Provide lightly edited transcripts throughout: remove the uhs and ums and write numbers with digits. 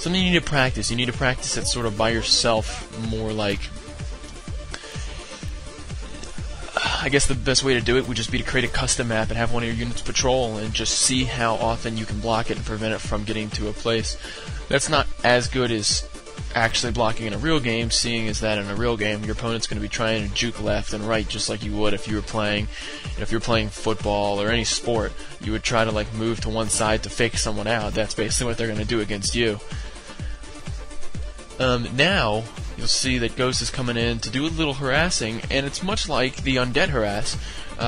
something you need to practice. You need to practice it sort of by yourself, more like... I guess the best way to do it would just be to create a custom map and have one of your units patrol and just see how often you can block it and prevent it from getting to a place. That's not as good as actually blocking in a real game, seeing as that in a real game your opponent's going to be trying to juke left and right just like you would if you were playing, if you're playing football or any sport. You would try to like move to one side to fake someone out. That's basically what they're going to do against you. Now you'll see that Ghost is coming in to do a little harassing, and it's much like the Undead harass. He's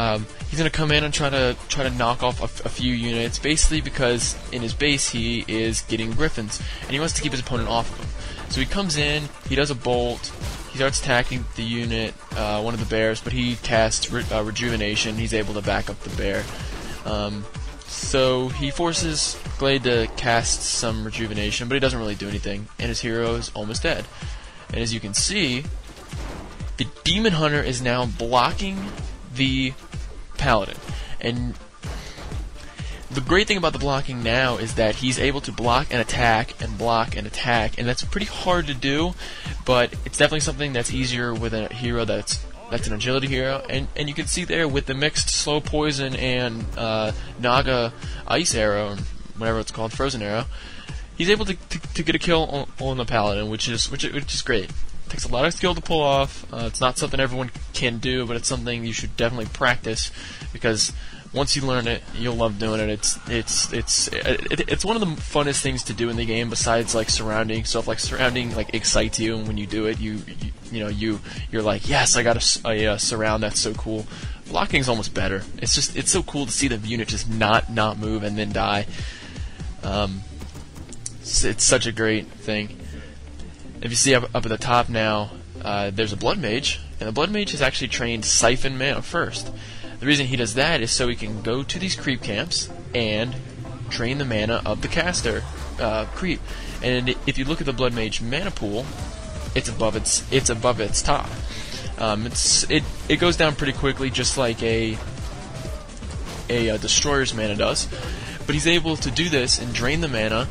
going to come in and try to knock off a few units, basically because in his base he is getting Griffins, and he wants to keep his opponent off of him. So he comes in, he does a bolt, he starts attacking the unit, one of the bears, but he casts Rejuvenation. He's able to back up the bear. So he forces Glade to cast some Rejuvenation, but he doesn't really do anything, and his hero is almost dead. And as you can see, the Demon Hunter is now blocking the Paladin. And the great thing about the blocking now is that he's able to block and attack, and that's pretty hard to do, but it's definitely something that's easier with a hero that's an agility hero. And you can see there with the mixed slow poison and Naga ice arrow, whatever it's called, frozen arrow, he's able to get a kill on the Paladin, which is great. It takes a lot of skill to pull off. It's not something everyone can do, but it's something you should definitely practice, because once you learn it, you'll love doing it. It's one of the funnest things to do in the game, besides like surrounding stuff. Like surrounding like excites you, and when you do it, you're like, yes, I got a surround. That's so cool. Blocking's almost better. It's so cool to see the unit just not move and then die. It's such a great thing. If you see up at the top now, there's a Blood Mage, and the Blood Mage has actually trained Siphon Man first. The reason he does that is so he can go to these creep camps and drain the mana of the caster creep. And if you look at the Blood Mage mana pool, it's above its top. It goes down pretty quickly, just like a Destroyer's mana does. But he's able to do this and drain the mana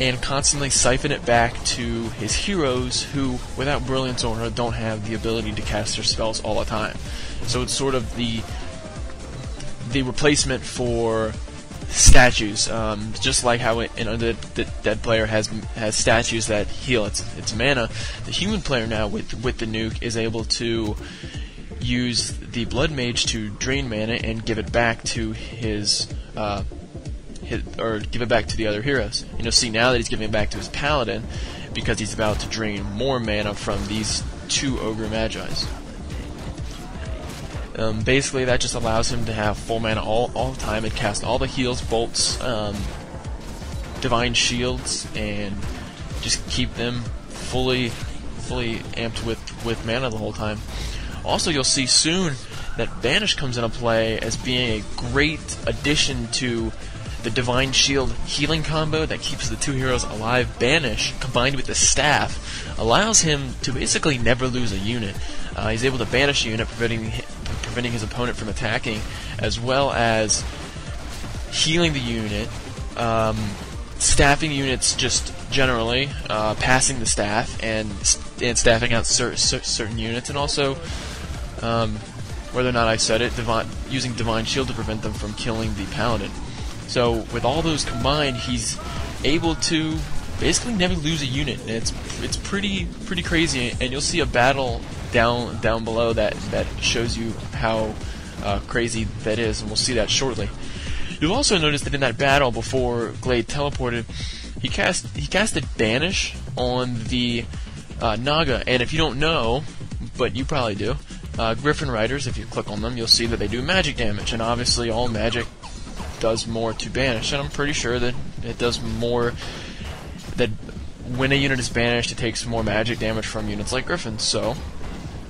and constantly siphon it back to his heroes who, without Brilliance Aura, don't have the ability to cast their spells all the time. So it's sort of the replacement for statues, just like how an undead player has statues that heal its mana. The human player now with the nuke is able to use the Blood Mage to drain mana and give it back to the other heroes. And you'll see now that he's giving it back to his Paladin, because he's about to drain more mana from these two Ogre Magi's. Basically, that just allows him to have full mana all the time and cast all the heals, bolts, divine shields, and just keep them fully amped with mana the whole time. Also, you'll see soon that Banish comes into play as being a great addition to the divine shield healing combo that keeps the two heroes alive. Banish, combined with the staff, allows him to basically never lose a unit. He's able to banish a unit, preventing his opponent from attacking, as well as healing the unit, staffing units just generally, passing the staff, and staffing out certain units, and also, whether or not I said it, using Divine Shield to prevent them from killing the Paladin. So with all those combined, he's able to basically never lose a unit, and it's pretty crazy. And you'll see a battle down below that shows you how crazy that is, and we'll see that shortly. You'll also notice that in that battle before Glade teleported, he casted Banish on the Naga, and if you don't know, but you probably do, Griffin Riders, if you click on them, you'll see that they do magic damage, and obviously all magic does more to Banish, and I'm pretty sure that it does more, that when a unit is banished it takes more magic damage from units like Griffins, so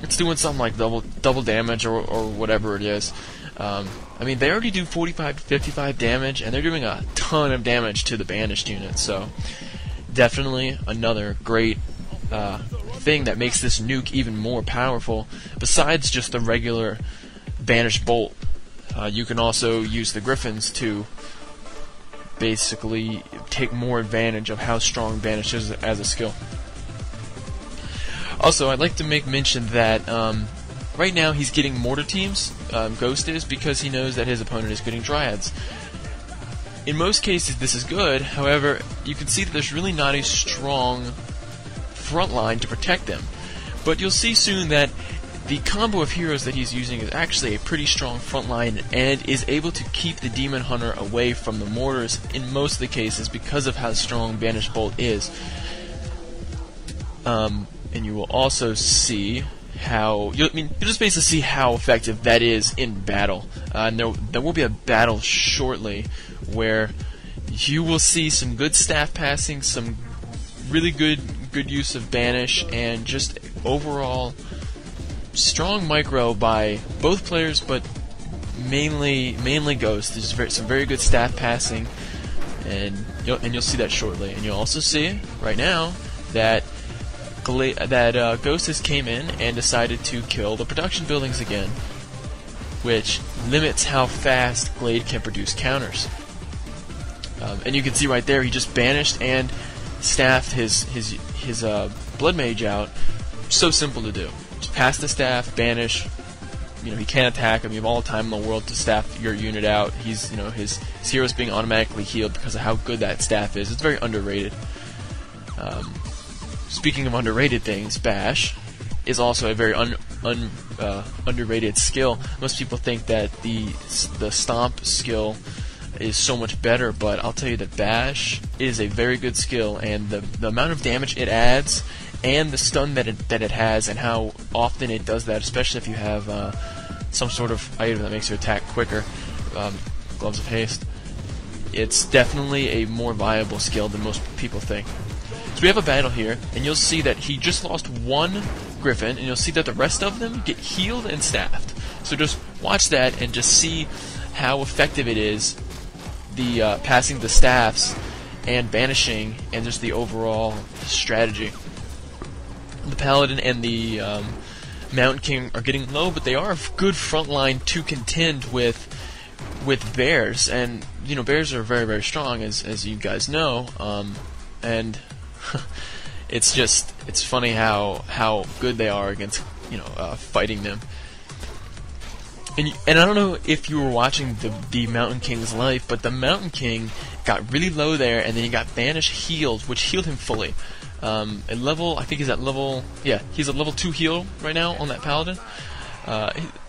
it's doing something like double damage or whatever it is. I mean, they already do 45 to 55 damage, and they're doing a ton of damage to the banished unit, so definitely another great thing that makes this nuke even more powerful. Besides just the regular banished bolt, you can also use the Griffins to basically take more advantage of how strong Banish is as a skill. Also, I'd like to make mention that right now he's getting mortar teams, Ghost is, because he knows that his opponent is getting Dryads. In most cases this is good, however, you can see that there's really not a strong front line to protect them. But you'll see soon that the combo of heroes that he's using is actually a pretty strong front line and is able to keep the Demon Hunter away from the mortars in most of the cases because of how strong Banish Bolt is. And you will also see how you'll just basically see how effective that is in battle. And there will be a battle shortly where you will see some good staff passing, some really good use of Banish, and just overall strong micro by both players, but mainly Ghost. There's some very good staff passing, and you'll see that shortly. And you'll also see right now that Ghost has came in and decided to kill the production buildings again, which limits how fast Glade can produce counters. And you can see right there he just banished and staffed his Blood Mage out. So simple to do. Pass the staff, banish. You know, he can't attack him. You have all the time in the world to staff your unit out. He's, you know, his hero's being automatically healed because of how good that staff is. It's very underrated. Speaking of underrated things, Bash is also a very underrated skill. Most people think that the Stomp skill is so much better, but I'll tell you that Bash is a very good skill, and the amount of damage it adds, and the stun that it has, and how often it does that, especially if you have some sort of item that makes your attack quicker, Gloves of Haste. It's definitely a more viable skill than most people think. So we have a battle here, and you'll see that he just lost one Griffin, and you'll see that the rest of them get healed and staffed. So just watch that and just see how effective it is, the passing the staffs and banishing, and just the overall strategy. The Paladin and the Mountain King are getting low, but they are a good front line to contend with bears, and you know, bears are very, very strong, as you guys know, and it's funny how good they are against, you know, fighting them. And I don't know if you were watching the Mountain King's life, but the Mountain King got really low there, and then he got banished healed, which healed him fully. At level, I think he's at level, yeah, he's at level 2 heal right now on that Paladin.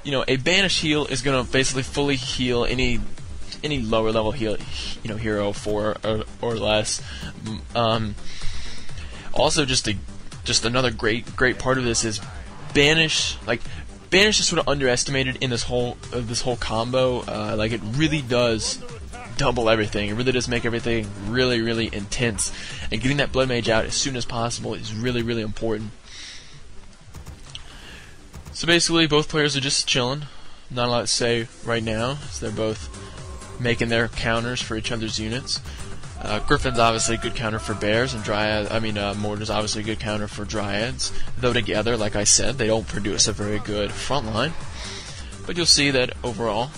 You know, a Banish heal is gonna basically fully heal any lower level heal, you know, hero 4 or less. Also, just another great part of this is Banish. Like, Banish is sort of underestimated in this whole combo. Like, it really does double everything. It really does make everything really intense. And getting that Blood Mage out as soon as possible is really important. So basically, both players are just chilling. Not a lot to say right now, so they're both making their counters for each other's units. Griffin's obviously a good counter for bears, and Mortar's obviously a good counter for Dryads. Though together, like I said, they don't produce a very good front line. But you'll see that overall,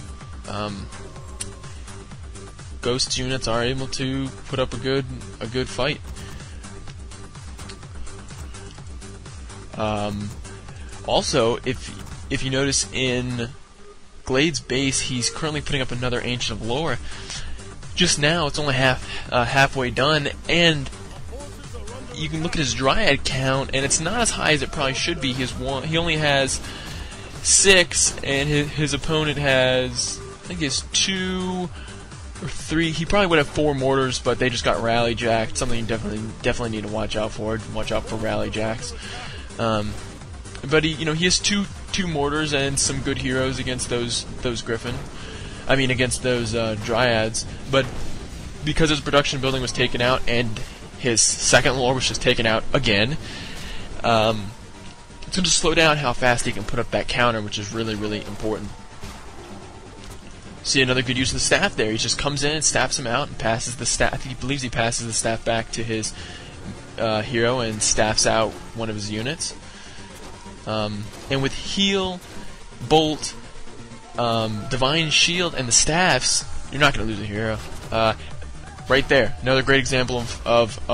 Ghost units are able to put up a good fight. Also, if you notice in Glade's base, he's currently putting up another Ancient of Lore. Just now, it's only halfway done, and you can look at his Dryad count, and it's not as high as it probably should be. He only has 6, and his opponent has, I think, it's 2 or 3. He probably would have 4 mortars, but they just got rally jacked. Something you definitely need to watch out for. Watch out for rally jacks. But he has two mortars and some good heroes against those Griffin. I mean, against those Dryads. But because his production building was taken out and his second lore was just taken out again, it's going to slow down how fast he can put up that counter, which is really important. See another good use of the staff there. He just comes in and staffs him out and passes the staff. He believes he passes the staff back to his hero and staffs out one of his units. And with heal, bolt, divine shield, and the staffs, you're not going to lose a hero. Right there. Another great example of